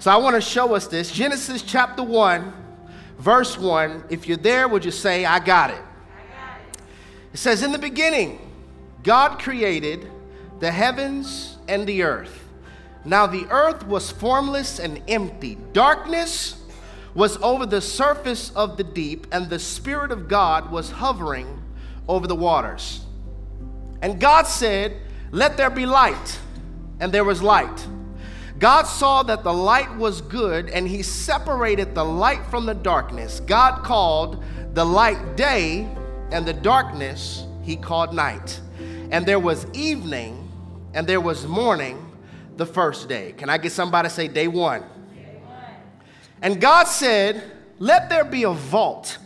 So I want to show us this. Genesis chapter 1, verse 1. If you're there, would you say, I got it? I got it. It says, in the beginning, God created the heavens and the earth. Now the earth was formless and empty. Darkness was over the surface of the deep, and the Spirit of God was hovering over the waters. And God said, let there be light. And there was light. God saw that the light was good, and he separated the light from the darkness. God called the light day, and the darkness he called night. And there was evening, and there was morning the first day. Can I get somebody to say day one? Day one. And God said, let there be a vault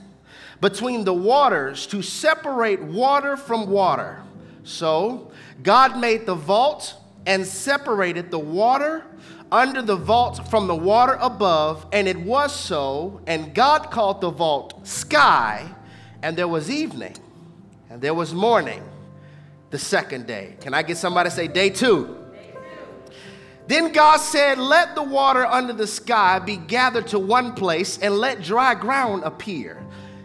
between the waters to separate water from water. So God made the vault and separated the water under the vault from the water above, and it was so. And God called the vault sky, and there was evening, and there was morning the second day. Can I get somebody to say day two? Day two. Then God said, let the water under the sky be gathered to one place, and let dry ground appear.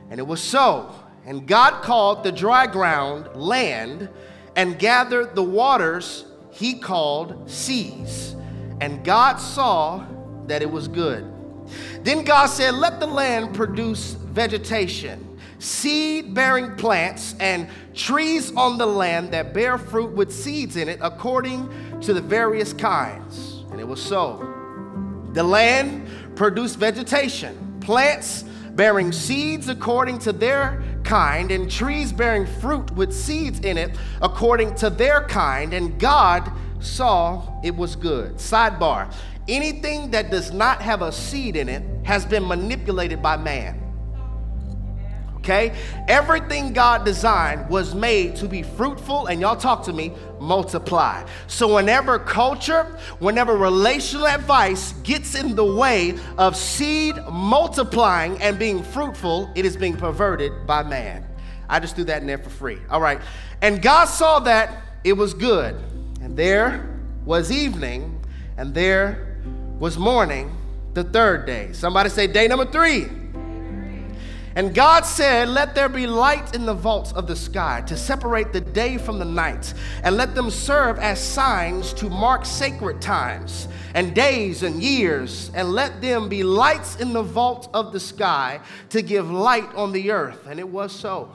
And it was so. And God called the dry ground land, and gathered the waters he called seas. And God saw that it was good. Then God said, let the land produce vegetation, seed-bearing plants, and trees on the land that bear fruit with seeds in it according to the various kinds. And it was so. The land produced vegetation, plants bearing seeds according to their kind, and trees bearing fruit with seeds in it according to their kind, and God saw it was good. Sidebar: anything that does not have a seed in it has been manipulated by man. Okay? Everything God designed was made to be fruitful, and y'all talk to me, multiply. So whenever culture, whenever relational advice gets in the way of seed multiplying and being fruitful, it is being perverted by man. I just threw that in there for free. All right. And God saw that it was good. And there was evening, and there was morning the third day. Somebody say day number three. And God said, let there be light in the vaults of the sky to separate the day from the night, and let them serve as signs to mark sacred times and days and years, and let them be lights in the vault of the sky to give light on the earth. And it was so.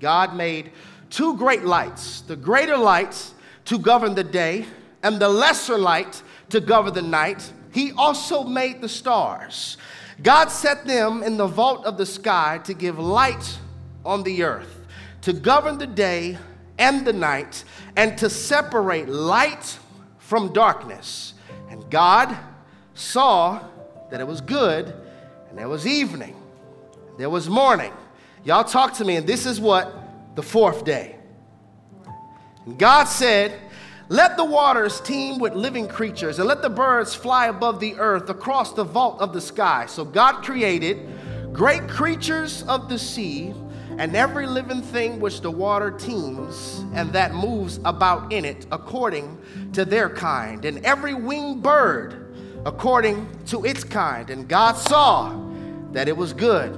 God made two great lights, the greater light to govern the day and the lesser light to govern the night. He also made the stars. God set them in the vault of the sky to give light on the earth, to govern the day and the night, and to separate light from darkness. And God saw that it was good, and there was evening, there was morning. Y'all talk to me, and this is what? The fourth day. And God said, let the waters teem with living creatures, and let the birds fly above the earth across the vault of the sky. So God created great creatures of the sea, and every living thing which the water teems and that moves about in it according to their kind, and every winged bird according to its kind. And God saw that it was good.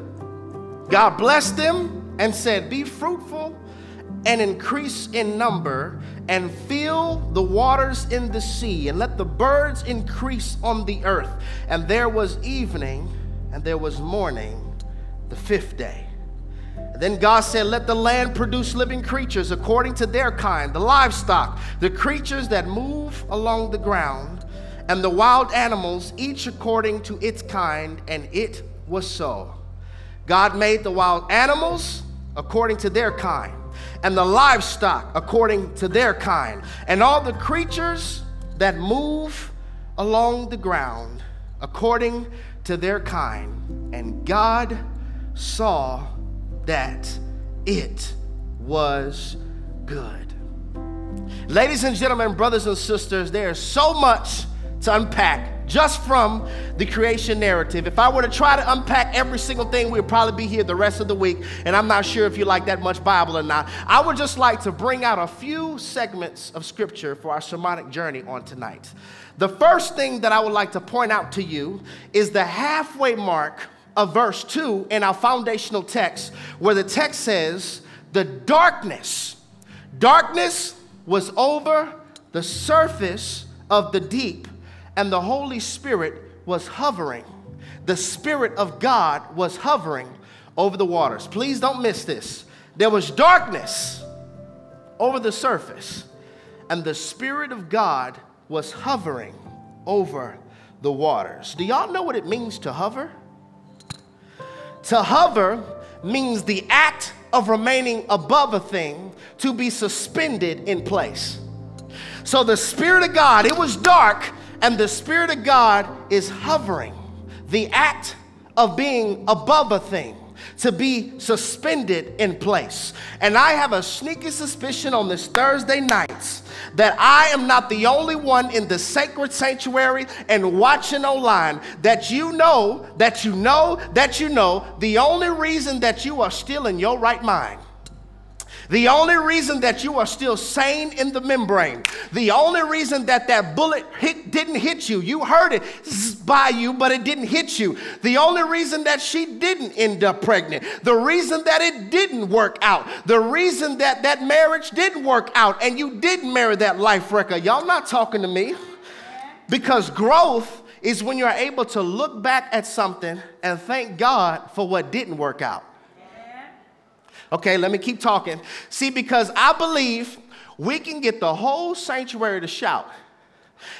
God blessed them and said, be fruitful and increase in number, and fill the waters in the sea, and let the birds increase on the earth. And there was evening, and there was morning the fifth day. And then God said, let the land produce living creatures according to their kind, the livestock, the creatures that move along the ground, and the wild animals, each according to its kind. And it was so. God made the wild animals according to their kind, and the livestock according to their kind, and all the creatures that move along the ground according to their kind. And God saw that it was good. Ladies and gentlemen, brothers and sisters, there is so much to unpack just from the creation narrative. If I were to try to unpack every single thing, we'd probably be here the rest of the week, and I'm not sure if you like that much Bible or not. I would just like to bring out a few segments of scripture for our sermonic journey on tonight. The first thing that I would like to point out to you is the halfway mark of verse 2 in our foundational text, where the text says, the darkness was over the surface of the deep, and the Holy Spirit was hovering. The Spirit of God was hovering over the waters. Please don't miss this. There was darkness over the surface, and the Spirit of God was hovering over the waters. Do y'all know what it means to hover? To hover means the act of remaining above a thing, to be suspended in place. So the Spirit of God, it was dark, and the Spirit of God is hovering. The act of being above a thing, to be suspended in place. And I have a sneaky suspicion on this Thursday night that I am not the only one in the sacred sanctuary and watching online that you know the only reason that you are still in your right mind, the only reason that you are still sane in the membrane, the only reason that that bullet didn't hit you, you heard it by you, but it didn't hit you, the only reason that she didn't end up pregnant, the reason that it didn't work out, the reason that that marriage didn't work out and you didn't marry that life wrecker. Y'all not talking to me, because growth is when you're able to look back at something and thank God for what didn't work out. Okay, let me keep talking. See, because I believe we can get the whole sanctuary to shout.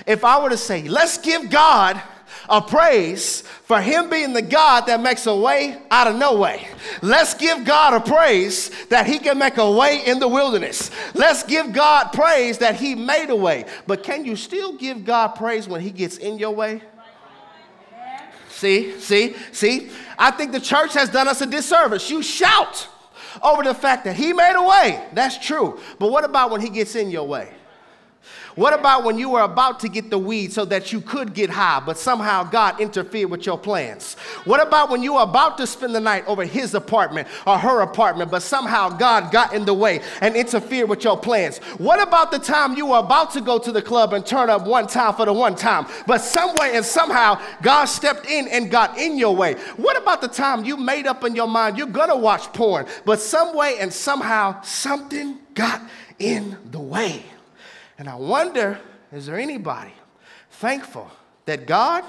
If I were to say, let's give God a praise for him being the God that makes a way out of no way. Let's give God a praise that he can make a way in the wilderness. Let's give God praise that he made a way. But can you still give God praise when he gets in your way? See? I think the church has done us a disservice. You shout over the fact that he made a way. That's true. But what about when he gets in your way? What about when you were about to get the weed so that you could get high, but somehow God interfered with your plans? What about when you were about to spend the night over his apartment or her apartment, but somehow God got in the way and interfered with your plans? What about the time you were about to go to the club and turn up one time for the one time, but some way and somehow God stepped in and got in your way? What about the time you made up in your mind you're gonna watch porn, but some way and somehow something got in the way? And I wonder, is there anybody thankful that God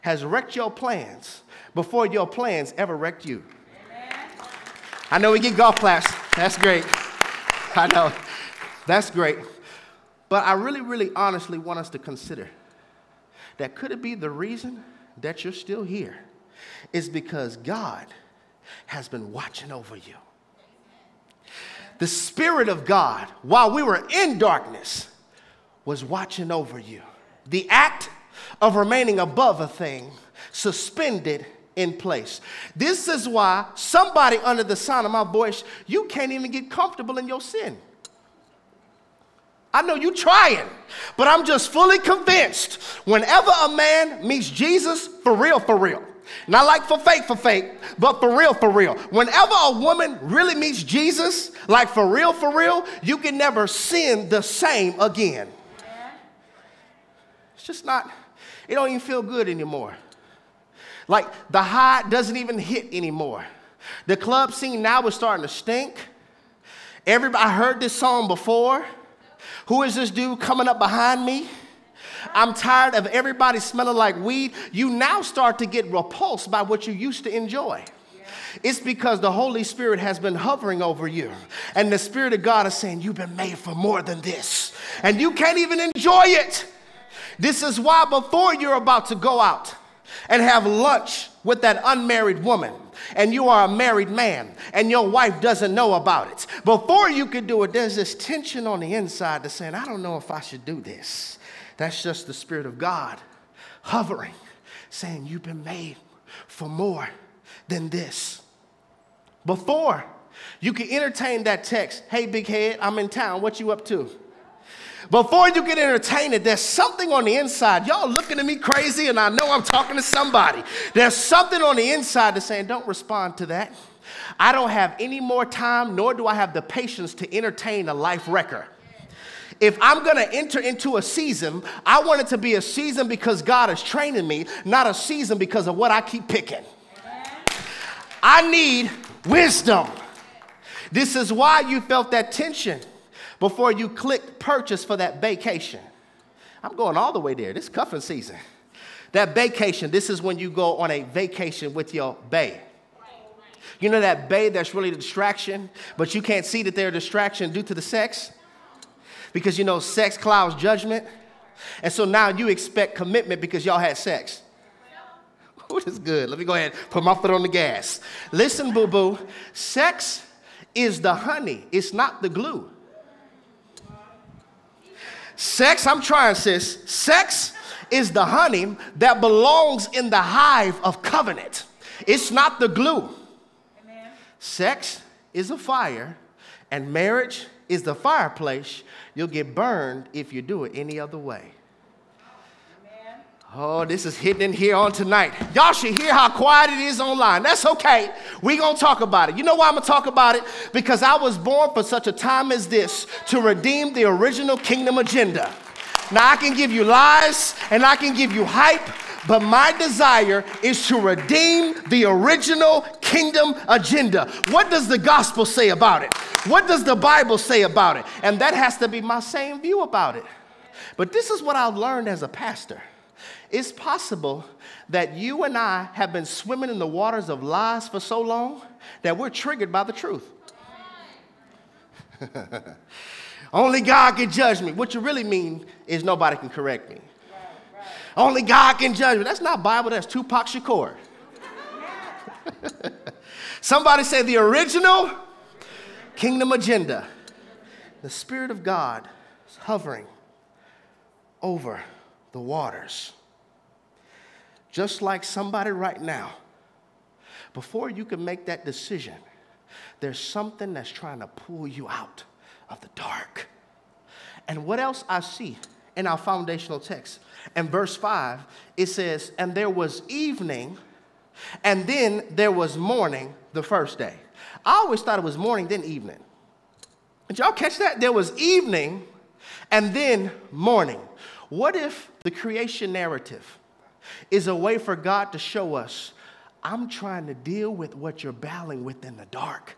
has wrecked your plans before your plans ever wrecked you? Amen. I know we get golf claps. That's great. I know. That's great. But I really, really honestly want us to consider that could it be the reason that you're still here is because God has been watching over you. The Spirit of God, while we were in darkness, was watching over you. The act of remaining above a thing, suspended in place. This is why somebody under the sound of my voice, you can't even get comfortable in your sin. I know you're trying, but I'm just fully convinced whenever a man meets Jesus for real, not like for fake, but for real. Whenever a woman really meets Jesus, like for real, you can never sin the same again. It's just not, it don't even feel good anymore. Like the high doesn't even hit anymore. The club scene now is starting to stink. Everybody heard this song before. Who is this dude coming up behind me? I'm tired of everybody smelling like weed. You now start to get repulsed by what you used to enjoy. It's because the Holy Spirit has been hovering over you. And the Spirit of God is saying, you've been made for more than this. And you can't even enjoy it. This is why before you're about to go out and have lunch with that unmarried woman, and you are a married man, and your wife doesn't know about it, before you could do it, there's this tension on the inside that's saying, I don't know if I should do this. That's just the Spirit of God hovering, saying you've been made for more than this. Before you can entertain that text, hey, big head, I'm in town, what you up to? Before you get entertained, there's something on the inside. Y'all looking at me crazy, and I know I'm talking to somebody. There's something on the inside that's saying, don't respond to that. I don't have any more time, nor do I have the patience to entertain a life wrecker. If I'm going to enter into a season, I want it to be a season because God is training me, not a season because of what I keep picking. I need wisdom. This is why you felt that tension before you clicked purchase for that vacation. I'm going all the way there. This cuffing season. That vacation, this is when you go on a vacation with your bae. You know that bae that's really the distraction, but you can't see that they're a distraction due to the sex? Because, you know, sex clouds judgment. And so now you expect commitment because y'all had sex. Ooh, that's good. Let me go ahead and put my foot on the gas. Listen, boo-boo. Sex is the honey. It's not the glue. Sex, I'm trying, sis. Sex is the honey that belongs in the hive of covenant. It's not the glue. Amen. Sex is a fire, and marriage is the fireplace. You'll get burned if you do it any other way. Oh, this is hidden in here on tonight. Y'all should hear how quiet it is online. That's okay. We're going to talk about it. You know why I'm going to talk about it? Because I was born for such a time as this to redeem the original kingdom agenda. Now, I can give you lies and I can give you hype, but my desire is to redeem the original kingdom agenda. What does the gospel say about it? What does the Bible say about it? And that has to be my same view about it. But this is what I've learned as a pastor. It's possible that you and I have been swimming in the waters of lies for so long that we're triggered by the truth. Only God can judge me. What you really mean is nobody can correct me. Right. Only God can judge me. That's not Bible. That's Tupac Shakur. Somebody say the original kingdom agenda. The Spirit of God is hovering over the waters. Just like somebody right now, before you can make that decision, there's something that's trying to pull you out of the dark. And what else I see in our foundational text, in verse 5, it says, and there was evening, and then there was morning the first day. I always thought it was morning, then evening. Did y'all catch that? There was evening, and then morning. What if the creation narrative is a way for God to show us, I'm trying to deal with what you're battling with in the dark.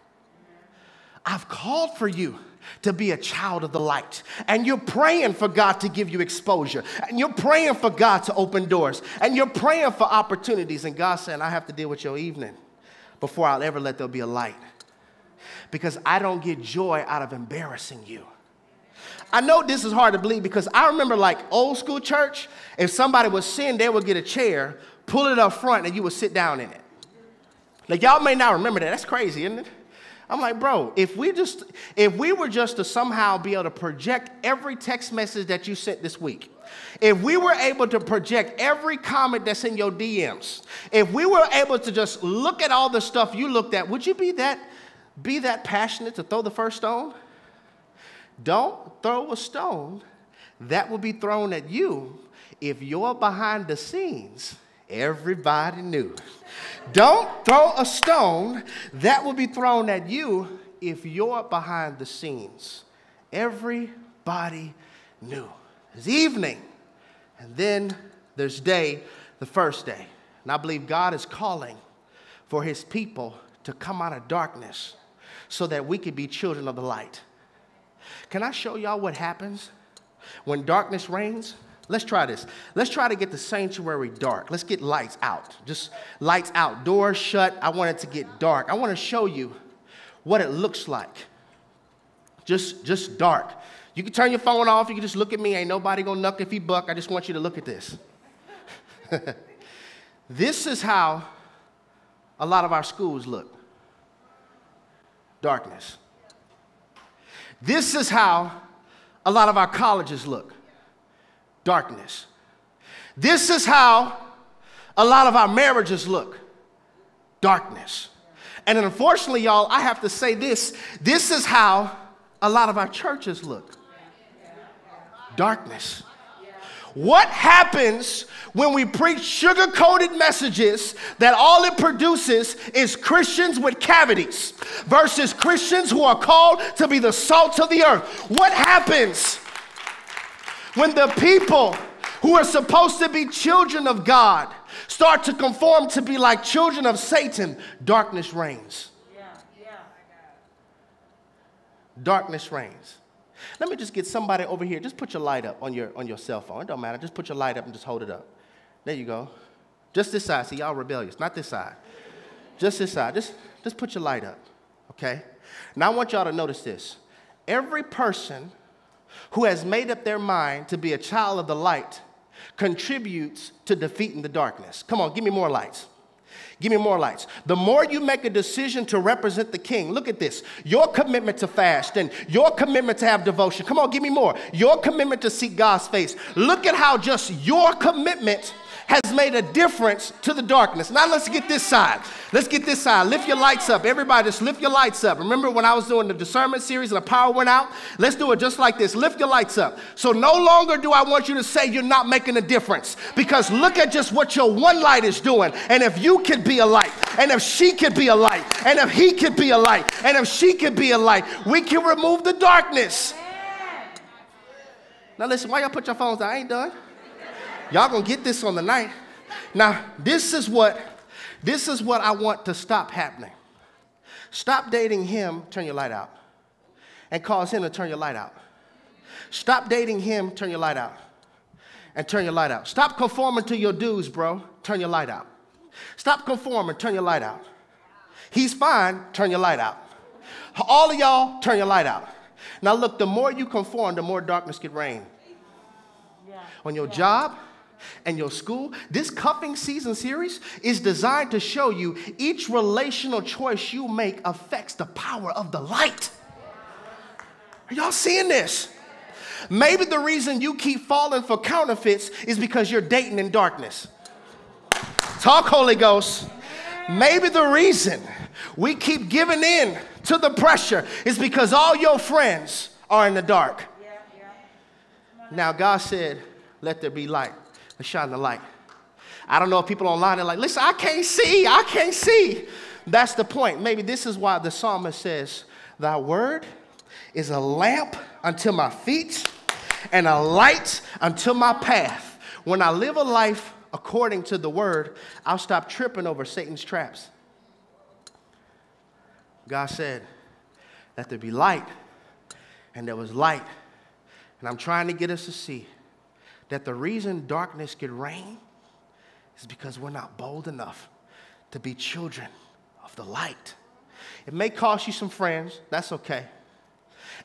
I've called for you to be a child of the light. And you're praying for God to give you exposure. And you're praying for God to open doors. And you're praying for opportunities. And God's saying, I have to deal with your evening before I'll ever let there be a light. Because I don't get joy out of embarrassing you. I know this is hard to believe because I remember like old school church, if somebody was sin, they would get a chair, pull it up front, and you would sit down in it. Like y'all may not remember that. That's crazy, isn't it? I'm like, bro, if we were just to somehow be able to project every text message that you sent this week, if we were able to project every comment that's in your DMs, if we were able to just look at all the stuff you looked at, would you be that passionate to throw the first stone? Don't throw a stone that will be thrown at you if you're behind the scenes. Everybody knew. Don't throw a stone that will be thrown at you if you're behind the scenes. Everybody knew. There's evening, and then there's day, the first day. And I believe God is calling for his people to come out of darkness so that we can be children of the light. Can I show y'all what happens when darkness reigns? Let's try this. Let's try to get the sanctuary dark. Let's get lights out. Just lights out. Doors shut. I want it to get dark. I want to show you what it looks like. Just dark. You can turn your phone off. You can just look at me. Ain't nobody gonna knuck if he buck. I just want you to look at this. This is how a lot of our schools look. Darkness. This is how a lot of our colleges look. Darkness. This is how a lot of our marriages look. Darkness. And unfortunately, y'all, I have to say this. This is how a lot of our churches look. darkness. What happens when we preach sugar-coated messages that all it produces is Christians with cavities versus Christians who are called to be the salt of the earth? What happens when the people who are supposed to be children of God start to conform to be like children of Satan? Darkness reigns. Darkness reigns. Let me just get somebody over here. Just put your light up on your cell phone. It don't matter. Just put your light up and just hold it up. There you go. Just this side. See, y'all rebellious. Not this side. Just this side. Just put your light up, okay? Now I want y'all to notice this. Every person who has made up their mind to be a child of the light contributes to defeating the darkness. Come on, give me more lights. Give me more lights. The more you make a decision to represent the King, look at this. Your commitment to fast and your commitment to have devotion. Come on, give me more. Your commitment to seek God's face. Look at how just your commitment has made a difference to the darkness. Now let's get this side. Let's get this side. Lift your lights up. Everybody, just lift your lights up. Remember when I was doing the discernment series and the power went out? Let's do it just like this. Lift your lights up. So no longer do I want you to say you're not making a difference, because look at just what your one light is doing. And if you could be a light, and if she could be a light, and if he could be a light, and if she could be a light, we can remove the darkness. Now listen, why y'all put your phones down? I ain't done. Y'all gonna get this on the night. Now, this is what I want to stop happening. Stop dating him, turn your light out, and cause him to turn your light out. Stop dating him, turn your light out, and turn your light out. Stop conforming to your dues, bro, turn your light out. Stop conforming, turn your light out. He's fine, turn your light out. All of y'all, turn your light out. Now look, the more you conform, the more darkness could reign. On your job, and your school. This cuffing season series is designed to show you each relational choice you make affects the power of the light. Are y'all seeing this? Maybe the reason you keep falling for counterfeits is because you're dating in darkness. Talk, Holy Ghost. Maybe the reason we keep giving in to the pressure is because all your friends are in the dark. Now, God said, let there be light. Let's shine the light. I don't know if people online are like, listen, I can't see. I can't see. That's the point. Maybe this is why the psalmist says, thy word is a lamp unto my feet and a light unto my path. When I live a life according to the word, I'll stop tripping over Satan's traps. God said, let there be light. And there was light. And I'm trying to get us to see that the reason darkness could reign is because we're not bold enough to be children of the light. It may cost you some friends. That's okay.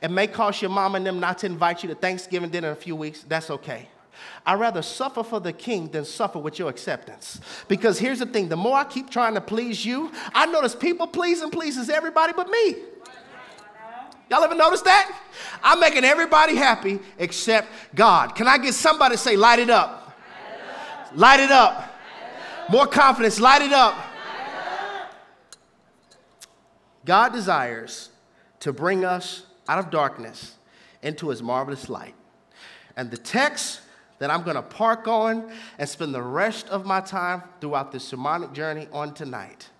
It may cost your mom and them not to invite you to Thanksgiving dinner in a few weeks. That's okay. I'd rather suffer for the King than suffer with your acceptance. Because here's the thing. The more I keep trying to please you, I notice people pleasing pleases everybody but me. Y'all ever notice that? I'm making everybody happy except God. Can I get somebody to say, light it up? Light it up. Light it up. Light it up. More confidence, light it up. Light it up. God desires to bring us out of darkness into his marvelous light. And the text that I'm going to park on and spend the rest of my time throughout this sermonic journey on tonight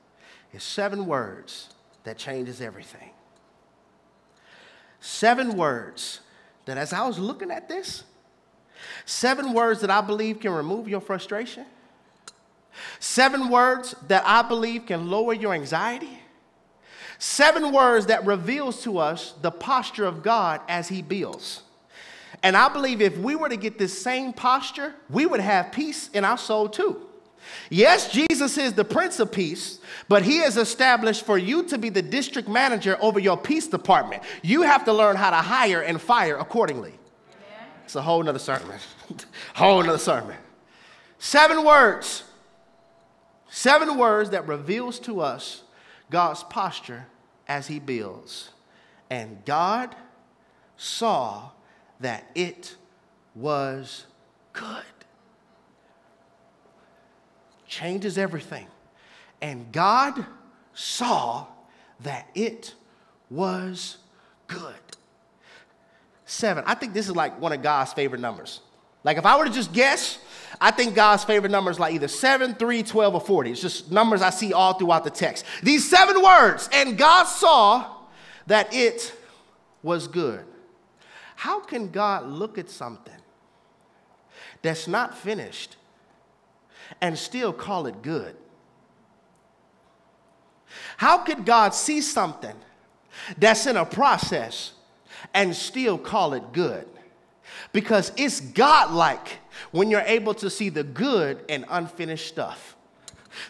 is 7 words that changes everything. 7 words that, as I was looking at this, 7 words that I believe can remove your frustration, 7 words that I believe can lower your anxiety, 7 words that reveals to us the posture of God as he builds. And I believe if we were to get this same posture, we would have peace in our soul too. Yes, Jesus is the Prince of Peace, but he is established for you to be the district manager over your peace department. You have to learn how to hire and fire accordingly. Amen. It's a whole nother sermon. Whole nother sermon. 7 words. 7 words that reveals to us God's posture as he builds. And God saw that it was good. Changes everything. And God saw that it was good. 7. I think this is like one of God's favorite numbers. Like if I were to just guess, I think God's favorite number is like either 7, 3, 12, or 40. It's just numbers I see all throughout the text. These 7 words, and God saw that it was good. How can God look at something that's not finished and still call it good? How could God see something that's in a process and still call it good? Because it's God-like when you're able to see the good and unfinished stuff.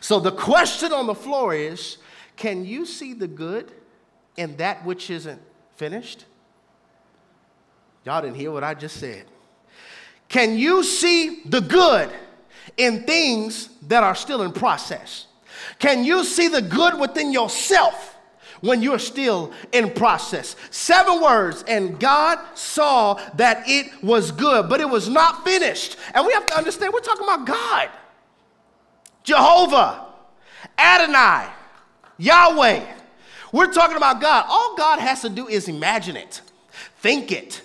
So the question on the floor is, can you see the good in that which isn't finished? Y'all didn't hear what I just said. Can you see the good in things that are still in process? Can you see the good within yourself when you're still in process? 7 words, and God saw that it was good, but it was not finished. And we have to understand, we're talking about God. Jehovah, Adonai, Yahweh. We're talking about God. All God has to do is imagine it, think it,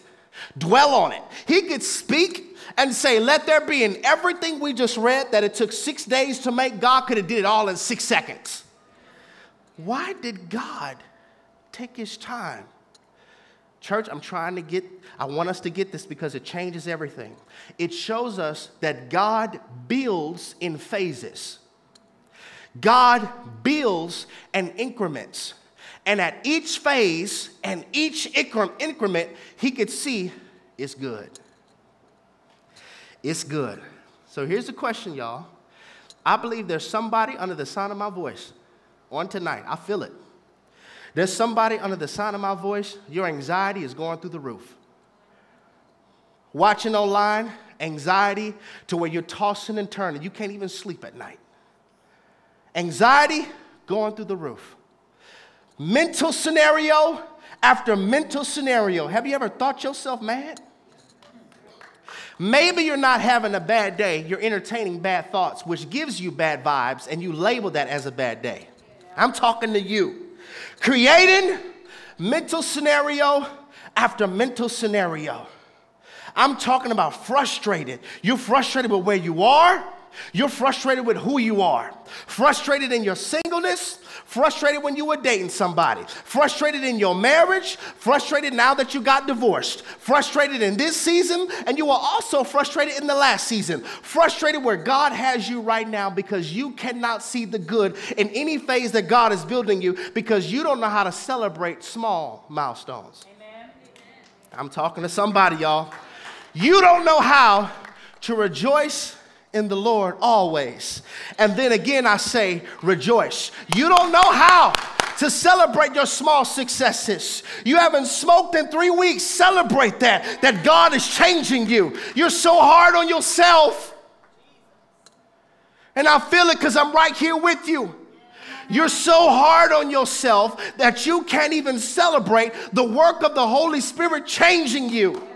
dwell on it. He could speak and say, let there be. In everything we just read that it took 6 days to make, God could have did it all in 6 seconds. Why did God take his time? Church, I want us to get this because it changes everything. It shows us that God builds in phases. God builds in increments. And at each phase and each increment, he could see it's good. It's good. So here's the question, y'all. I believe there's somebody under the sound of my voice on tonight. I feel it. There's somebody under the sound of my voice. Your anxiety is going through the roof. Watching online, anxiety to where you're tossing and turning. You can't even sleep at night. Anxiety going through the roof. Mental scenario after mental scenario. Have you ever thought yourself mad? Maybe you're not having a bad day. You're entertaining bad thoughts, which gives you bad vibes, and you label that as a bad day. I'm talking to you. Creating mental scenario after mental scenario. I'm talking about frustrated. You're frustrated with where you are. You're frustrated with who you are. Frustrated in your singleness. Frustrated when you were dating somebody. Frustrated in your marriage. Frustrated now that you got divorced. Frustrated in this season. And you were also frustrated in the last season. Frustrated where God has you right now because you cannot see the good in any phase that God is building you because you don't know how to celebrate small milestones. Amen. I'm talking to somebody, y'all. You don't know how to rejoice in the Lord always. And then again, I say rejoice. You don't know how to celebrate your small successes. You haven't smoked in 3 weeks. Celebrate that God is changing you. You're so hard on yourself. And I feel it because I'm right here with you. You're so hard on yourself that you can't even celebrate the work of the Holy Spirit changing you.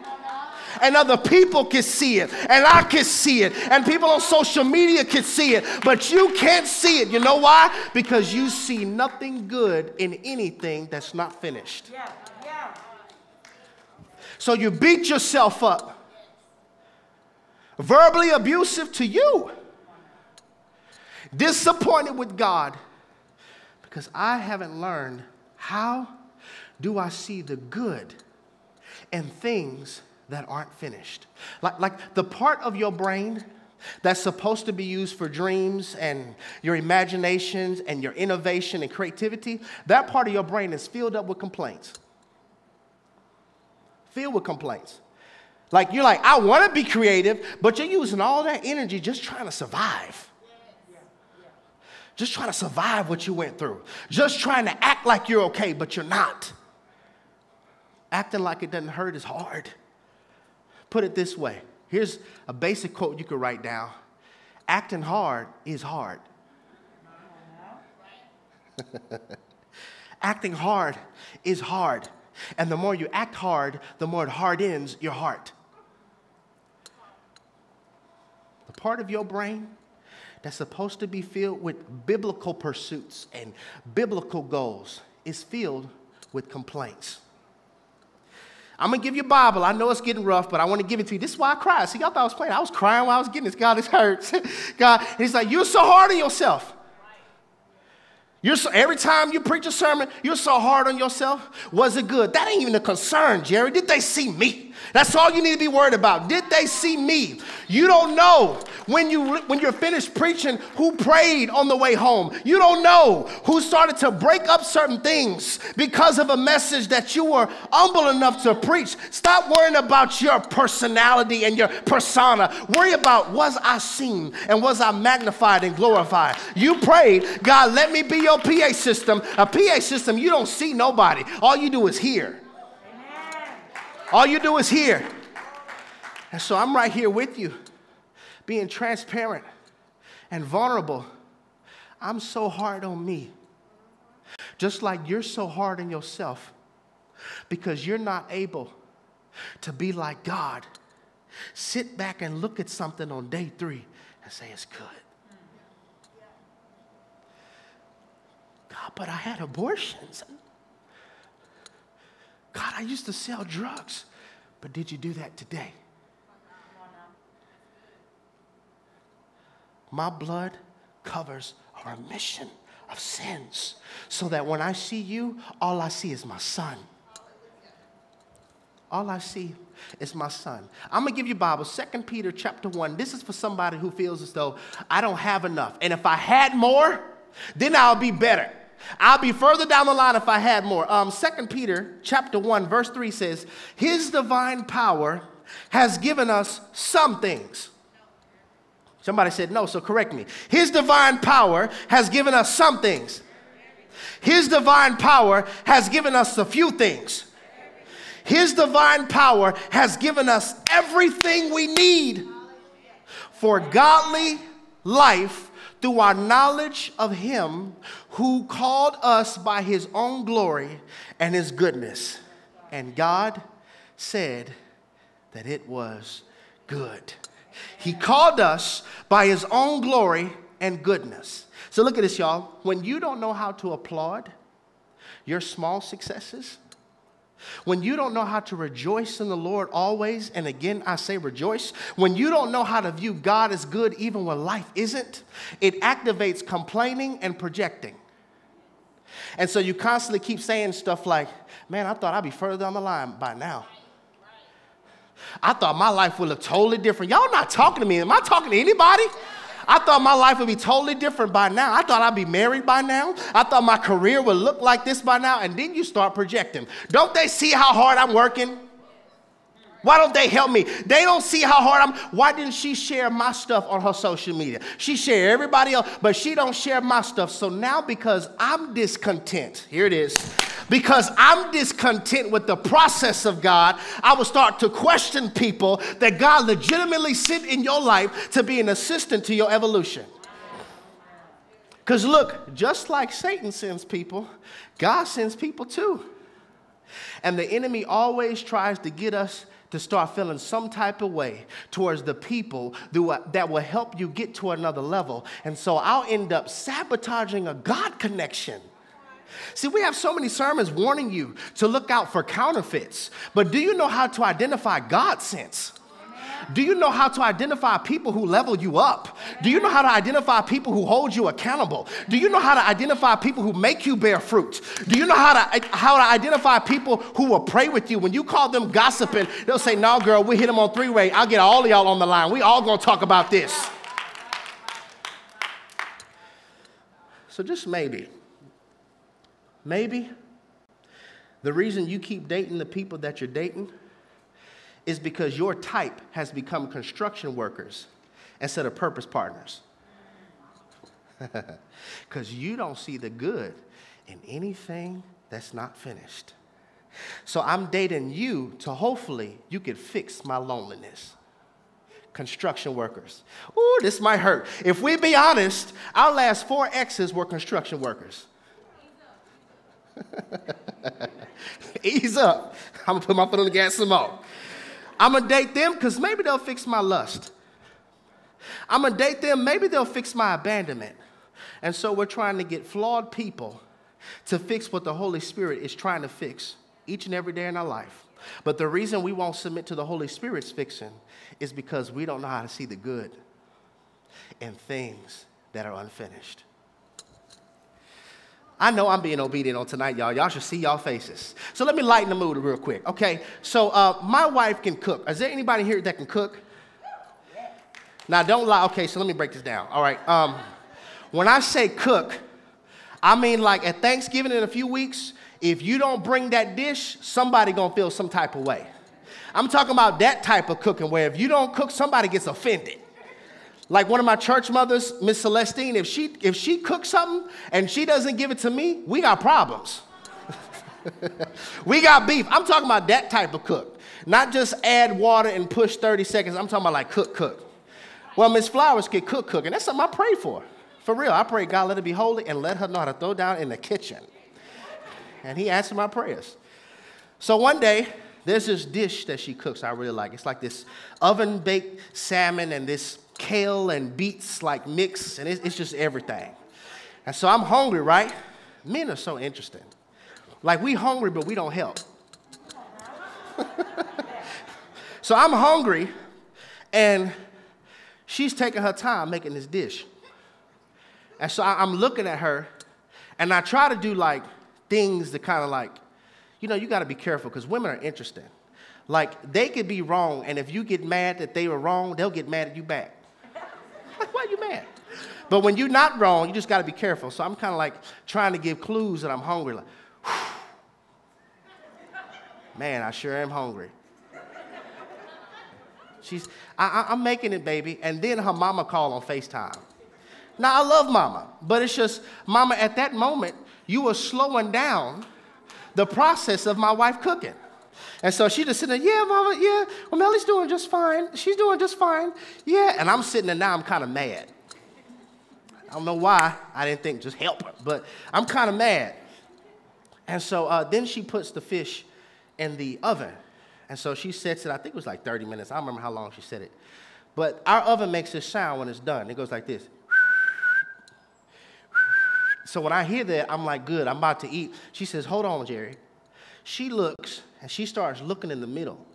And other people can see it, and I can see it, and people on social media can see it, but you can't see it. You know why? Because you see nothing good in anything that's not finished. So you beat yourself up. Verbally abusive to you. Disappointed with God. Because I haven't learned how do I see the good in things that aren't finished. Like the part of your brain that's supposed to be used for dreams and your imaginations and your innovation and creativity, that part of your brain is filled up with complaints. Filled with complaints. Like you're like, I want to be creative, but you're using all that energy just trying to survive. Just trying to survive what you went through. Just trying to act like you're okay, but you're not. Acting like it doesn't hurt is hard. Put it this way. Here's a basic quote you could write down. Acting hard is hard. Acting hard is hard. And the more you act hard, the more it hardens your heart. The part of your brain that's supposed to be filled with biblical pursuits and biblical goals is filled with complaints. I'm going to give you a Bible. I know it's getting rough, but I want to give it to you. This is why I cried. See, y'all thought I was playing. I was crying while I was getting this. God, this hurts. God, and he's like, you're so hard on yourself. You're so, every time you preach a sermon, you're so hard on yourself. Was it good? That ain't even a concern, Jerry. Did they see me? That's all you need to be worried about. Did they see me? You don't know when you're finished preaching who prayed on the way home. You don't know who started to break up certain things because of a message that you were humble enough to preach. Stop worrying about your personality and your persona. Worry about, was I seen and was I magnified and glorified? You prayed, God, let me be your PA system. A PA system, you don't see nobody. All you do is hear. All you do is hear. And so I'm right here with you, being transparent and vulnerable. I'm so hard on me, just like you're so hard on yourself, because you're not able to be like God. Sit back and look at something on day three and say, it's good. God, but I had abortions. God, I used to sell drugs, but did you do that today? My blood covers our remission of sins, so that when I see you, all I see is my son. All I see is my son. I'm going to give you Bible, 2 Peter chapter 1. This is for somebody who feels as though I don't have enough. And if I had more, then I'll be better. I'll be further down the line if I had more. 2 Peter chapter 1, verse 3 says, his divine power has given us some things. Somebody said no, so correct me. His divine power has given us some things. His divine power has given us a few things. His divine power has given us everything we need for godly life through our knowledge of him who called us by his own glory and his goodness. And God said that it was good. He called us by his own glory and goodness. So look at this, y'all. When you don't know how to applaud your small successes, when you don't know how to rejoice in the Lord always, and again I say rejoice, when you don't know how to view God as good even when life isn't, it activates complaining and projecting. And so you constantly keep saying stuff like, man, I thought I'd be further down the line by now. I thought my life would look totally different. Y'all not talking to me. Am I talking to anybody? I thought my life would be totally different by now. I thought I'd be married by now. I thought my career would look like this by now. And then you start projecting. Don't they see how hard I'm working? Why don't they help me? They don't see how hard I'm. Why didn't she share my stuff on her social media? She shared everybody else, but she don't share my stuff. So now because I'm discontent, here it is. Because I'm discontent with the process of God, I will start to question people that God legitimately sent in your life to be an assistant to your evolution. Because look, just like Satan sends people, God sends people too. And the enemy always tries to get us to start feeling some type of way towards the people that will help you get to another level. And so I'll end up sabotaging a God connection. See, we have so many sermons warning you to look out for counterfeits. But do you know how to identify God sense? Do you know how to identify people who level you up? Do you know how to identify people who hold you accountable? Do you know how to identify people who make you bear fruit? Do you know how to identify people who will pray with you? When you call them gossiping, they'll say, no, girl, we hit them on three-way. I'll get all of y'all on the line. We all gonna talk about this. So just maybe, maybe the reason you keep dating the people that you're dating is because your type has become construction workers instead of purpose partners. Because you don't see the good in anything that's not finished. So I'm dating you to hopefully you can fix my loneliness. Construction workers. Ooh, this might hurt. If we be honest, our last four exes were construction workers. Ease up. I'm going to put my foot on the gas some more. I'm going to date them because maybe they'll fix my lust. I'm going to date them. Maybe they'll fix my abandonment. And so we're trying to get flawed people to fix what the Holy Spirit is trying to fix each and every day in our life. But the reason we won't submit to the Holy Spirit's fixing is because we don't know how to see the good in things that are unfinished. I know I'm being obedient on tonight, y'all. Y'all should see y'all faces. So let me lighten the mood real quick, okay? So my wife can cook. Is there anybody here that can cook? Yeah. Now, don't lie. Okay, so let me break this down. All right. When I say cook, I mean like at Thanksgiving in a few weeks, if you don't bring that dish, somebody going to feel some type of way. I'm talking about that type of cooking where if you don't cook, somebody gets offended. Like one of my church mothers, Miss Celestine, if she cooks something and she doesn't give it to me, we got problems. We got beef. I'm talking about that type of cook. Not just add water and push 30 seconds. I'm talking about like cook. Well, Miss Flowers could cook, and that's something I pray for. For real, I pray, God, let her be holy and let her know how to throw down in the kitchen. And he answered my prayers. So one day, there's this dish that she cooks I really like. It's like this oven-baked salmon and this kale and beets like mix, and it's just everything. And so I'm hungry, right? Men are so interesting. Like we hungry, but we don't help. So I'm hungry, and she's taking her time making this dish. And so I'm looking at her, and I try to do like things to kind of like, you know, you got to be careful because women are interesting. Like they could be wrong, and if you get mad that they were wrong, they'll get mad at you back. Like, why are you mad? But when you're not wrong, you just got to be careful. So I'm kind of like trying to give clues that I'm hungry. Like, whew. Man, I sure am hungry. I'm making it, baby. And then her mama called on FaceTime. Now, I love mama, but it's just, mama, at that moment, you were slowing down the process of my wife cooking. And so she just sitting there, yeah, mama, yeah, well, Melly's doing just fine. She's doing just fine. Yeah, and I'm sitting there now, I'm kind of mad. I don't know why I didn't think just help her, but I'm kind of mad. And so then she puts the fish in the oven. And so she sets it, I think it was like 30 minutes. I don't remember how long she set it. But our oven makes this sound when it's done. It goes like this. So when I hear that, I'm like, good, I'm about to eat. She says, hold on, Jerry. She looks, and she starts looking in the middle.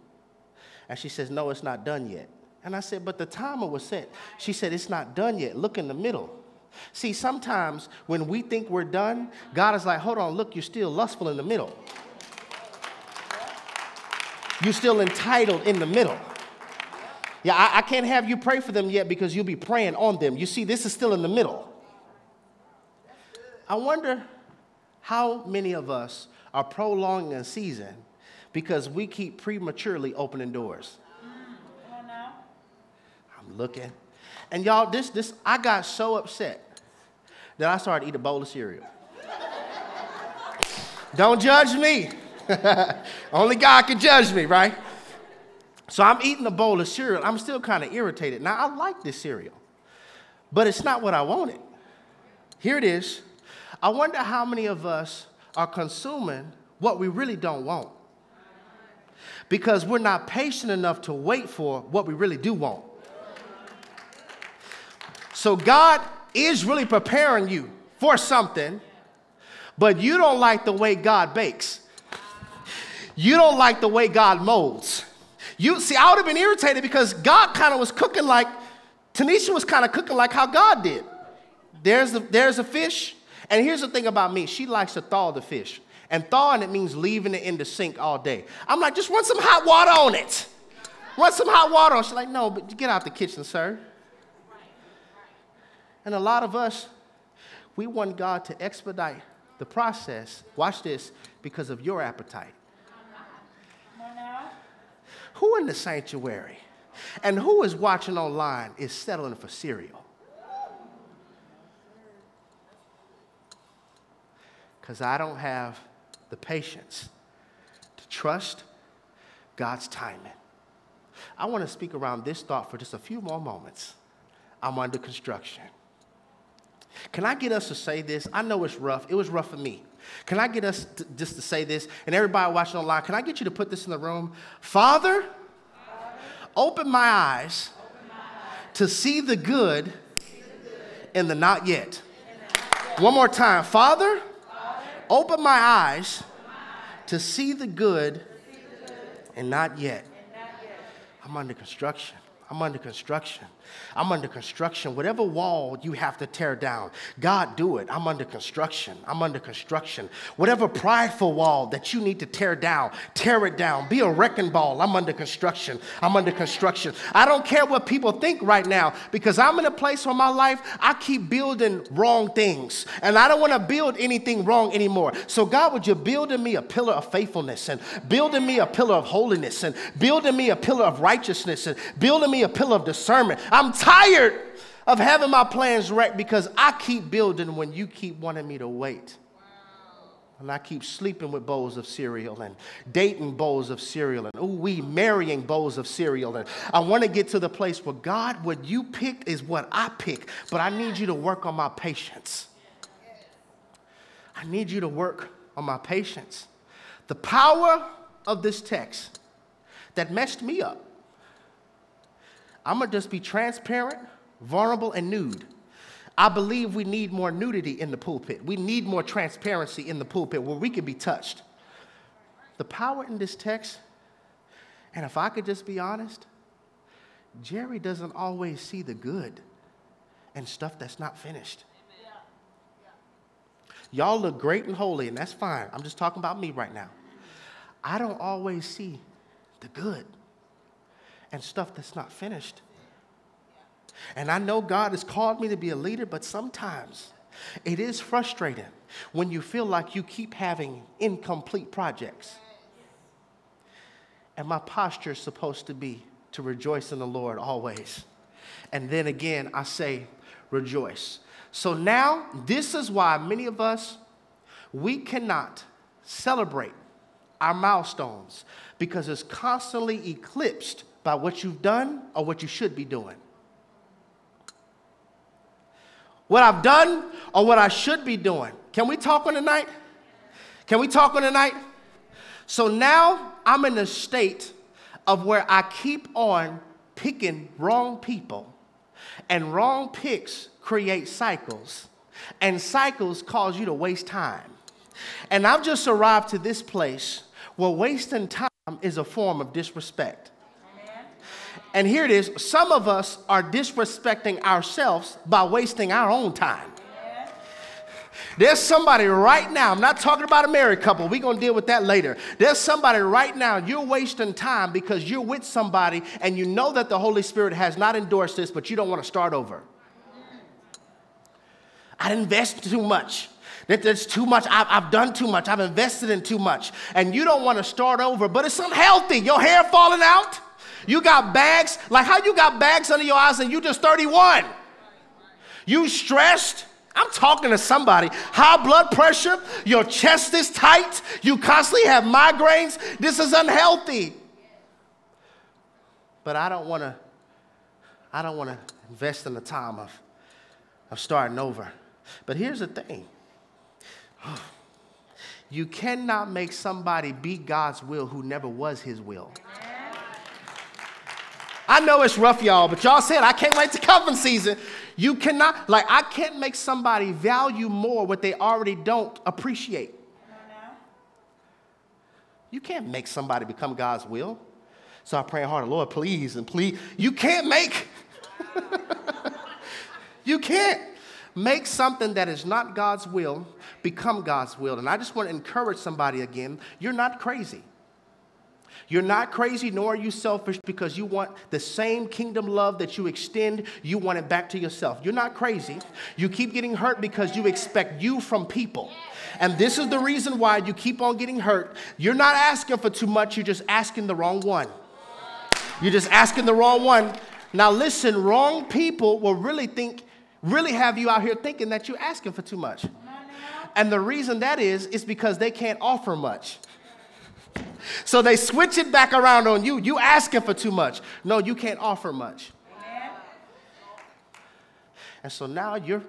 And she says, no, it's not done yet. And I said, but the timer was set. She said, it's not done yet. Look in the middle. See, sometimes when we think we're done, God is like, hold on, look, you're still lustful in the middle. You're still entitled in the middle. Yeah, I can't have you pray for them yet because you'll be praying on them. You see, this is still in the middle. I wonder how many of us are prolonging a season because we keep prematurely opening doors. I'm looking. And y'all, I got so upset that I started eating a bowl of cereal. Don't judge me. Only God can judge me, right? So I'm eating a bowl of cereal. I'm still kind of irritated. Now, I like this cereal, but it's not what I wanted. Here it is. I wonder how many of us are consuming what we really don't want because we're not patient enough to wait for what we really do want. So God is really preparing you for something, but you don't like the way God bakes. You don't like the way God molds. You see, I would have been irritated because God kind of was cooking like, Tanisha was kind of cooking like how God did. There's a fish. And here's the thing about me. She likes to thaw the fish. And thawing it means leaving it in the sink all day. I'm like, just run some hot water on it. Run some hot water on it. She's like, no, but get out the kitchen, sir. And a lot of us, we want God to expedite the process. Watch this, because of your appetite. Who in the sanctuary and who is watching online is settling for cereal? Because I don't have the patience to trust God's timing. I want to speak around this thought for just a few more moments. I'm under construction. Can I get us to say this? I know it's rough. It was rough for me. Can I get us just to say this? And everybody watching online, can I get you to put this in the room? Father, open my eyes to see the good in the not yet. One more time. Father, open my eyes to see the good and not yet. I'm under construction. I'm under construction. I'm under construction. Whatever wall you have to tear down, God, do it. I'm under construction. I'm under construction. Whatever prideful wall that you need to tear down, tear it down. Be a wrecking ball. I'm under construction. I'm under construction. I don't care what people think right now, because I'm in a place where my life, I keep building wrong things, and I don't want to build anything wrong anymore. So God, would you build in me a pillar of faithfulness, and build in me a pillar of holiness, and build in me a pillar of righteousness, and build in me a pillar of discernment. I'm tired of having my plans wrecked because I keep building when you keep wanting me to wait. And I keep sleeping with bowls of cereal and dating bowls of cereal and, ooh, we marrying bowls of cereal. And I want to get to the place where, God, what you picked is what I pick, but I need you to work on my patience. I need you to work on my patience. The power of this text that messed me up, I'm going to just be transparent, vulnerable, and nude. I believe we need more nudity in the pulpit. We need more transparency in the pulpit where we can be touched. The power in this text, and if I could just be honest, Jerry doesn't always see the good and stuff that's not finished. Y'all look great and holy, and that's fine. I'm just talking about me right now. I don't always see the good and stuff that's not finished. And I know God has called me to be a leader, but sometimes it is frustrating when you feel like you keep having incomplete projects. And my posture is supposed to be to rejoice in the Lord always. And then again, I say rejoice. So now, this is why many of us, we cannot celebrate our milestones, because it's constantly eclipsed by what you've done or what you should be doing. What I've done or what I should be doing. Can we talk on tonight? Can we talk on tonight? So now I'm in a state of where I keep on picking wrong people, and wrong picks create cycles, and cycles cause you to waste time. And I've just arrived to this place where wasting time is a form of disrespect. And here it is, some of us are disrespecting ourselves by wasting our own time. There's somebody right now, I'm not talking about a married couple, we're going to deal with that later. There's somebody right now, you're wasting time because you're with somebody and you know that the Holy Spirit has not endorsed this, but you don't want to start over. I invest too much. That's too much. I've done too much. I've invested in too much. And you don't want to start over, but it's unhealthy. Your hair falling out. You got bags. Like, how you got bags under your eyes and you just 31? You stressed? I'm talking to somebody. High blood pressure. Your chest is tight. You constantly have migraines. This is unhealthy. But I don't want to invest in the time of starting over. But here's the thing. You cannot make somebody be God's will who never was his will. I know it's rough, y'all, but y'all said, I can't wait to covenant season. You cannot, like, I can't make somebody value more what they already don't appreciate. You can't make somebody become God's will. So I pray hard, Lord, please, and please. You can't make, you can't make something that is not God's will become God's will. And I just want to encourage somebody again, you're not crazy. You're not crazy, nor are you selfish, because you want the same kingdom love that you extend, you want it back to yourself. You're not crazy. You keep getting hurt because you expect you from people. And this is the reason why you keep on getting hurt. You're not asking for too much. You're just asking the wrong one. You're just asking the wrong one. Now listen, wrong people will really have you out here thinking that you're asking for too much. And the reason that is because they can't offer much. So they switch it back around on you. You asking for too much. No, you can't offer much. Amen. And so now you're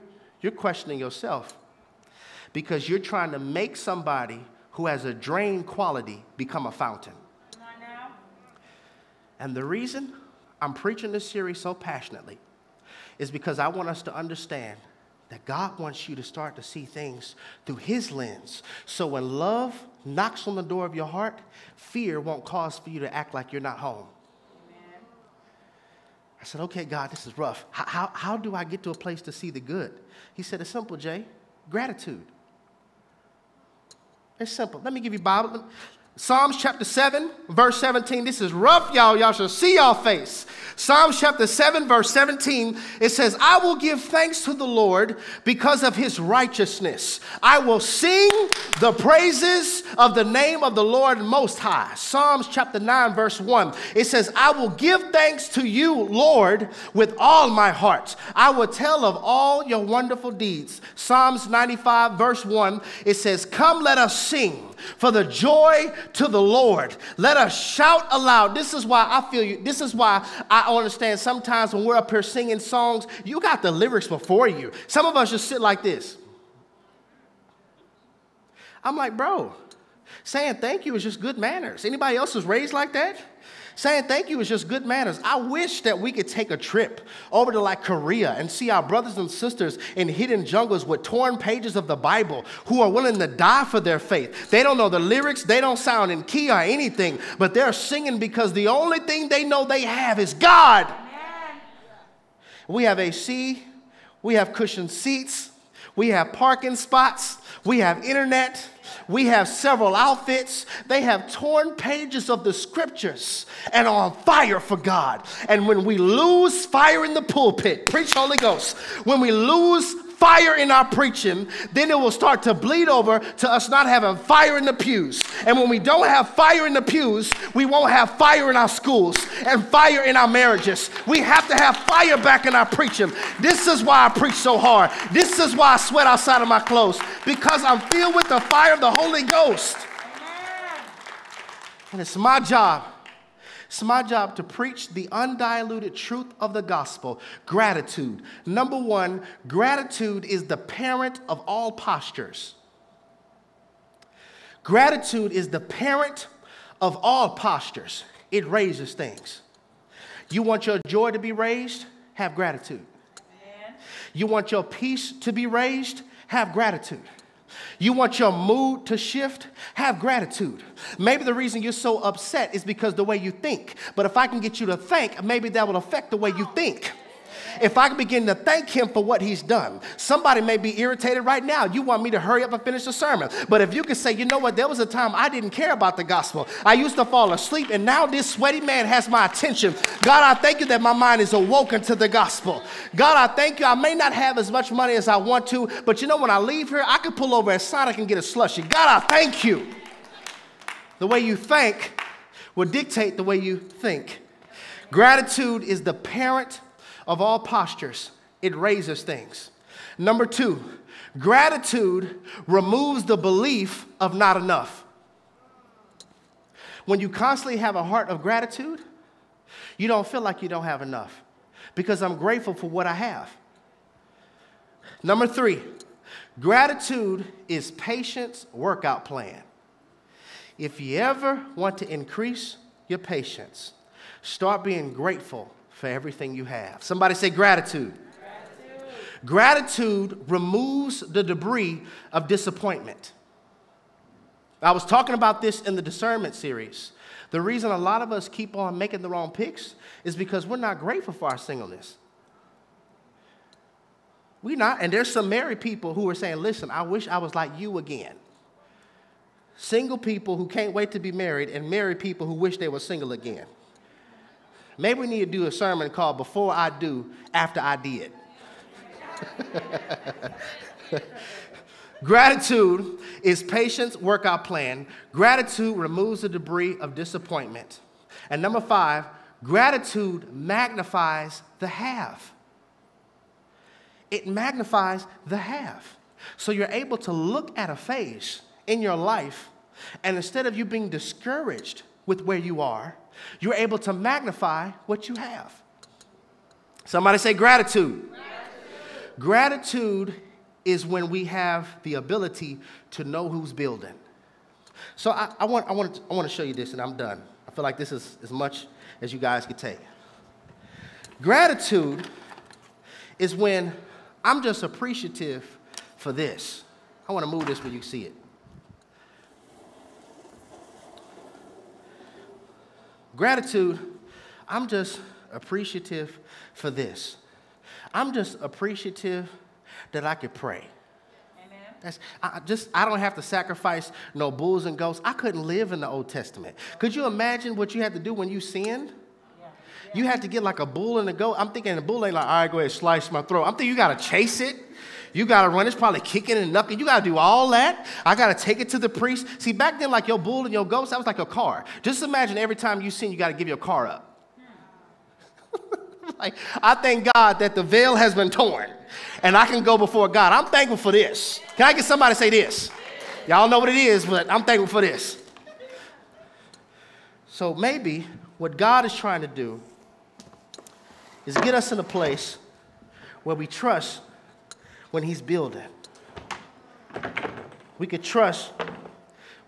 questioning yourself because you're trying to make somebody who has a drain quality become a fountain. And the reason I'm preaching this series so passionately is because I want us to understand that God wants you to start to see things through his lens. So when love knocks on the door of your heart, fear won't cause for you to act like you're not home. Amen. I said, okay, God, this is rough. How do I get to a place to see the good? He said, it's simple, Jay. Gratitude. It's simple. Let me give you Bible. Psalms chapter 7, verse 17. This is rough, y'all. Y'all shall see y'all face. Psalms chapter 7, verse 17. It says, I will give thanks to the Lord because of his righteousness. I will sing the praises of the name of the Lord Most High. Psalms chapter 9, verse 1. It says, I will give thanks to you, Lord, with all my heart. I will tell of all your wonderful deeds. Psalms 95, verse 1. It says, come, let us sing for the joy to the Lord. Let us shout aloud. This is why I feel you. This is why I understand sometimes when we're up here singing songs, you got the lyrics before you. Some of us just sit like this. I'm like, bro, saying thank you is just good manners. Anybody else was raised like that? Saying thank you is just good manners. I wish that we could take a trip over to like Korea and see our brothers and sisters in hidden jungles with torn pages of the Bible who are willing to die for their faith. They don't know the lyrics. They don't sound in key or anything, but they're singing because the only thing they know they have is God. Amen. We have AC. We have cushioned seats. We have parking spots. We have internet. We have several outfits. They have torn pages of the scriptures and are on fire for God. And when we lose fire in the pulpit, preach Holy Ghost, when we lose fire in our preaching, then it will start to bleed over to us not having fire in the pews. And when we don't have fire in the pews, we won't have fire in our schools and fire in our marriages. We have to have fire back in our preaching. This is why I preach so hard. This is why I sweat outside of my clothes, because I'm filled with the fire of the Holy Ghost. Amen. And it's my job. It's my job to preach the undiluted truth of the gospel. Gratitude. Number one, gratitude is the parent of all postures. Gratitude is the parent of all postures. It raises things. You want your joy to be raised? Have gratitude. Amen. You want your peace to be raised? Have gratitude. You want your mood to shift? Have gratitude. Maybe the reason you're so upset is because the way you think. But if I can get you to think, maybe that will affect the way you think. If I can begin to thank him for what he's done. Somebody may be irritated right now. You want me to hurry up and finish the sermon. But if you can say, you know what, there was a time I didn't care about the gospel. I used to fall asleep, and now this sweaty man has my attention. God, I thank you that my mind is awoken to the gospel. God, I thank you. I may not have as much money as I want to, but you know, when I leave here, I can pull over at Sonic and get a slushie. God, I thank you. The way you think will dictate the way you think. Gratitude is the parent of all postures. It raises things. Number two, gratitude removes the belief of not enough. When you constantly have a heart of gratitude, you don't feel like you don't have enough, because I'm grateful for what I have. Number three, gratitude is patience workout plan. If you ever want to increase your patience, start being grateful for everything you have. Somebody say gratitude. Gratitude removes the debris of disappointment. I was talking about this in the discernment series. The reason a lot of us keep on making the wrong picks is because we're not grateful for our singleness. We're not. And there's some married people who are saying, listen, I wish I was like you again. Single people who can't wait to be married, and married people who wish they were single again. Maybe we need to do a sermon called Before I Do, After I Did. Gratitude is patience workout plan. Gratitude removes the debris of disappointment. And number five, gratitude magnifies the have. It magnifies the have. So you're able to look at a phase in your life, and instead of you being discouraged with where you are, you're able to magnify what you have. Somebody say gratitude. Gratitude is when we have the ability to know who's building. So I want to show you this, and I'm done. I feel like this is as much as you guys could take. Gratitude is when I'm just appreciative for this. I want to move this where you see it. Gratitude, I'm just appreciative for this. I'm just appreciative that I could pray. I don't have to sacrifice no bulls and goats. I couldn't live in the Old Testament. Could you imagine what you had to do when you sinned? Yeah. Yeah. You had to get like a bull and a goat. I'm thinking the bull ain't like, all right, go ahead, slice my throat. I'm thinking you got to chase it. You got to run. It's probably kicking and knucking. You got to do all that. I got to take it to the priest. See, back then, like your bull and your goats, that was like your car. Just imagine every time you sin, you got to give your car up. Like, I thank God that the veil has been torn and I can go before God. I'm thankful for this. Can I get somebody to say this? Y'all know what it is, but I'm thankful for this. So maybe what God is trying to do is get us in a place where we trust when he's building. We could trust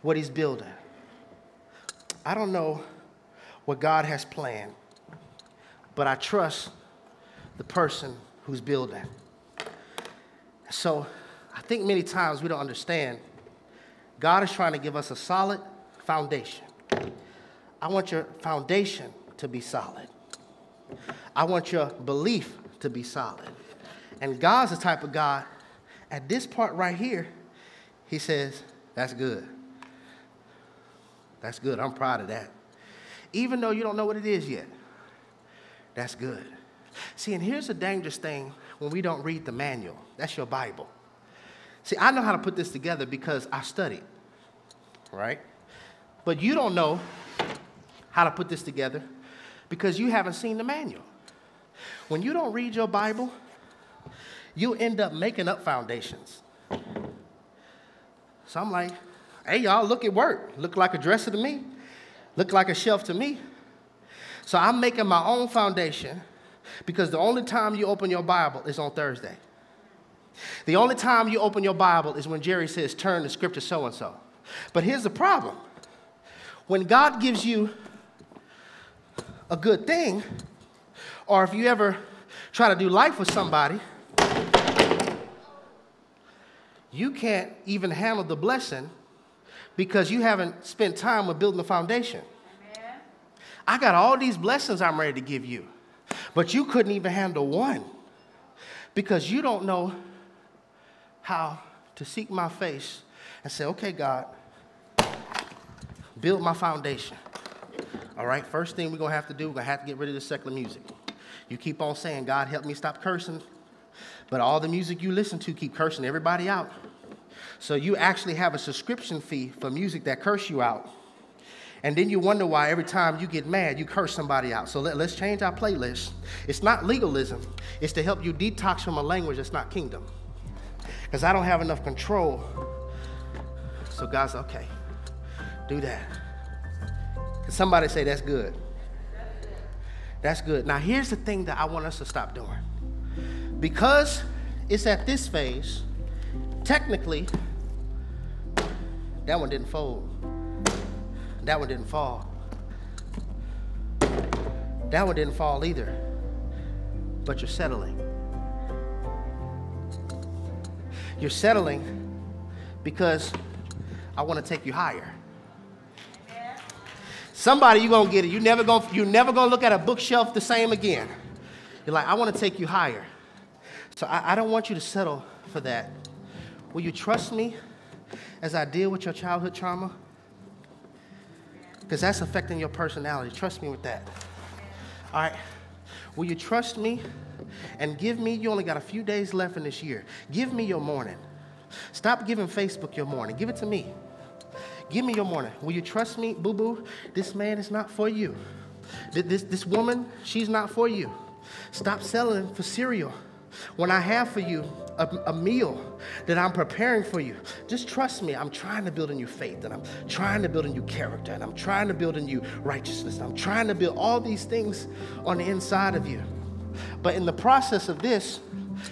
what he's building. I don't know what God has planned, but I trust the person who's building. So I think many times we don't understand. God is trying to give us a solid foundation. I want your foundation to be solid. I want your belief to be solid. And God's the type of God, at this part right here, he says, that's good. That's good. I'm proud of that. Even though you don't know what it is yet. That's good. See, and here's a dangerous thing when we don't read the manual. That's your Bible. See, I know how to put this together because I studied, right? But you don't know how to put this together because you haven't seen the manual. When you don't read your Bible, you end up making up foundations. So I'm like, hey, y'all, look, it worked. Looked like a dresser to me. Looked like a shelf to me. So I'm making my own foundation because the only time you open your Bible is on Thursday. The only time you open your Bible is when Jerry says, turn to scripture so-and-so. But here's the problem. When God gives you a good thing, or if you ever try to do life with somebody, you can't even handle the blessing because you haven't spent time with building the foundation. I got all these blessings I'm ready to give you, but you couldn't even handle one because you don't know how to seek my face and say, okay, God, build my foundation. All right, first thing we're going to have to do, we're going to have to get rid of the secular music. You keep on saying, God, help me stop cursing, but all the music you listen to keep cursing everybody out. So you actually have a subscription fee for music that curse you out. And then you wonder why every time you get mad, you curse somebody out. So let's change our playlist. It's not legalism. It's to help you detox from a language that's not kingdom. Because I don't have enough control. So God's okay, do that. Can somebody say that's good? That's good. Now here's the thing that I want us to stop doing. Because it's at this phase, technically, that one didn't fold. That one didn't fall. That one didn't fall either. But you're settling. You're settling because I want to take you higher. Yeah. Somebody, you're going to get it. You're never going to look at a bookshelf the same again. You're like, I want to take you higher. So I don't want you to settle for that. Will you trust me as I deal with your childhood trauma? Because that's affecting your personality. Trust me with that. All right. Will you trust me and give me, you only got a few days left in this year. Give me your morning. Stop giving Facebook your morning. Give it to me. Give me your morning. Will you trust me, boo-boo? This man is not for you. This woman, she's not for you. Stop selling for cereal when I have for you a meal that I'm preparing for you. Just trust me. I'm trying to build in you faith, and I'm trying to build in you character, and I'm trying to build in you righteousness. I'm trying to build all these things on the inside of you. But in the process of this,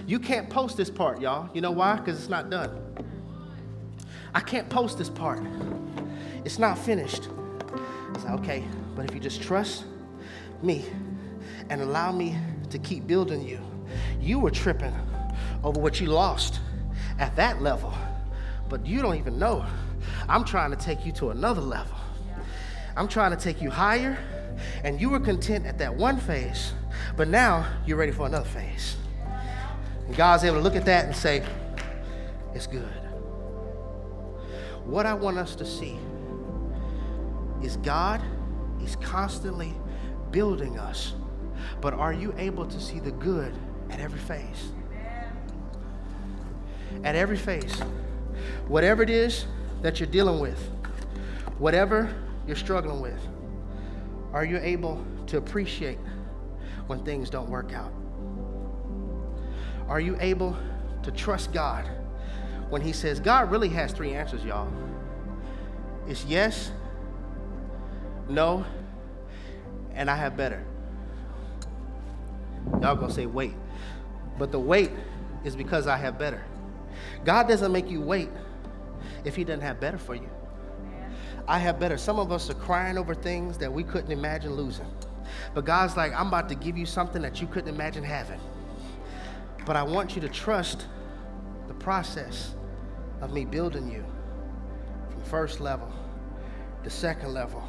you can't post this part, y'all. You know why? Because it's not done. I can't post this part. It's not finished. It's like, okay, but if you just trust me and allow me to keep building you, you were tripping over what you lost at that level, but you don't even know. I'm trying to take you to another level. I'm trying to take you higher, and you were content at that one phase, but now you're ready for another phase. And God's able to look at that and say, it's good. What I want us to see is God is constantly building us, but are you able to see the good at every phase? At every phase, whatever it is that you're dealing with, whatever you're struggling with, are you able to appreciate when things don't work out? Are you able to trust God when he says, God really has three answers, y'all. It's yes, no, and I have better. Y'all gonna say wait, but the wait is because I have better. God doesn't make you wait if he doesn't have better for you. I have better. Some of us are crying over things that we couldn't imagine losing. But God's like, I'm about to give you something that you couldn't imagine having. But I want you to trust the process of me building you from first level to second level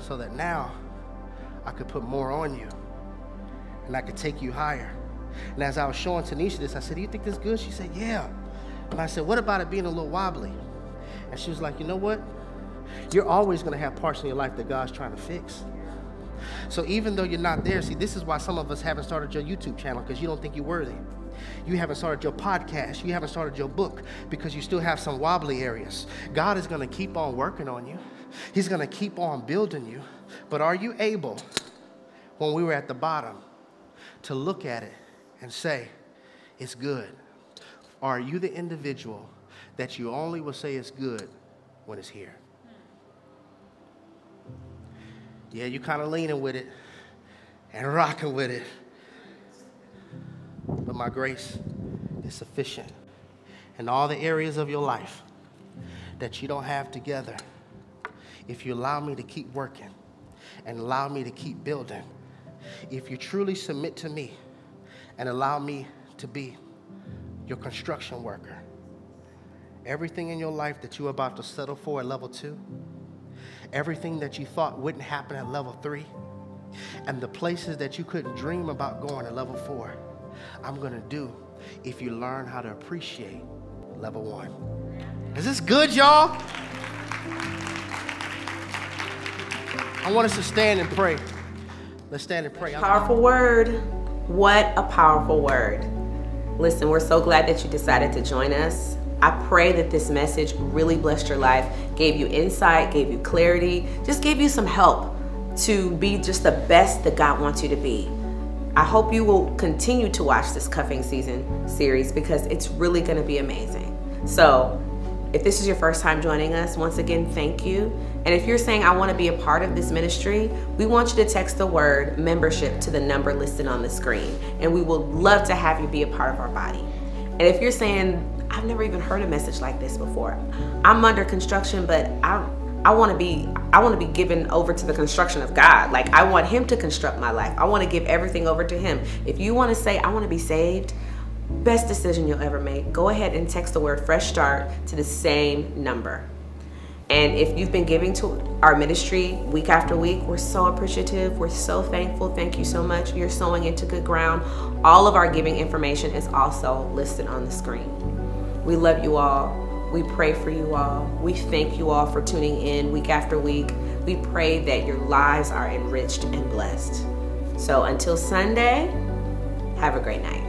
so that now I could put more on you and I could take you higher. And as I was showing Tanisha this, I said, do you think this is good? She said, yeah. And I said, what about it being a little wobbly? And she was like, you know what? You're always going to have parts in your life that God's trying to fix. So even though you're not there, see, this is why some of us haven't started your YouTube channel, because you don't think you're worthy. You haven't started your podcast. You haven't started your book because you still have some wobbly areas. God is going to keep on working on you. He's going to keep on building you. But are you able, when we were at the bottom, to look at it and say, it's good? Are you the individual that you only will say it's good when it's here? Yeah, you're kind of leaning with it and rocking with it. But my grace is sufficient. In all the areas of your life that you don't have together, if you allow me to keep working and allow me to keep building, if you truly submit to me and allow me to be your construction worker, everything in your life that you were about to settle for at level 2, everything that you thought wouldn't happen at level 3, and the places that you couldn't dream about going at level 4, I'm going to do if you learn how to appreciate level 1. Is this good, y'all? I want us to stand and pray. Let's stand and pray. Powerful word. What a powerful word. Listen, we're so glad that you decided to join us. I pray that this message really blessed your life, gave you insight, gave you clarity, just gave you some help to be just the best that God wants you to be. I hope you will continue to watch this Cuffing Season series because it's really going to be amazing. So if this is your first time joining us, once again, thank you. And if you're saying, I want to be a part of this ministry, we want you to text the word membership to the number listed on the screen. And we would love to have you be a part of our body. And if you're saying, I've never even heard a message like this before. I'm under construction, but I want to be given over to the construction of God. Like, I want him to construct my life. I want to give everything over to him. If you want to say, I want to be saved, best decision you'll ever make, go ahead and text the word Fresh Start to the same number. And if you've been giving to our ministry week after week, we're so appreciative. We're so thankful. Thank you so much. You're sowing into good ground. All of our giving information is also listed on the screen. We love you all. We pray for you all. We thank you all for tuning in week after week. We pray that your lives are enriched and blessed. So until Sunday, have a great night.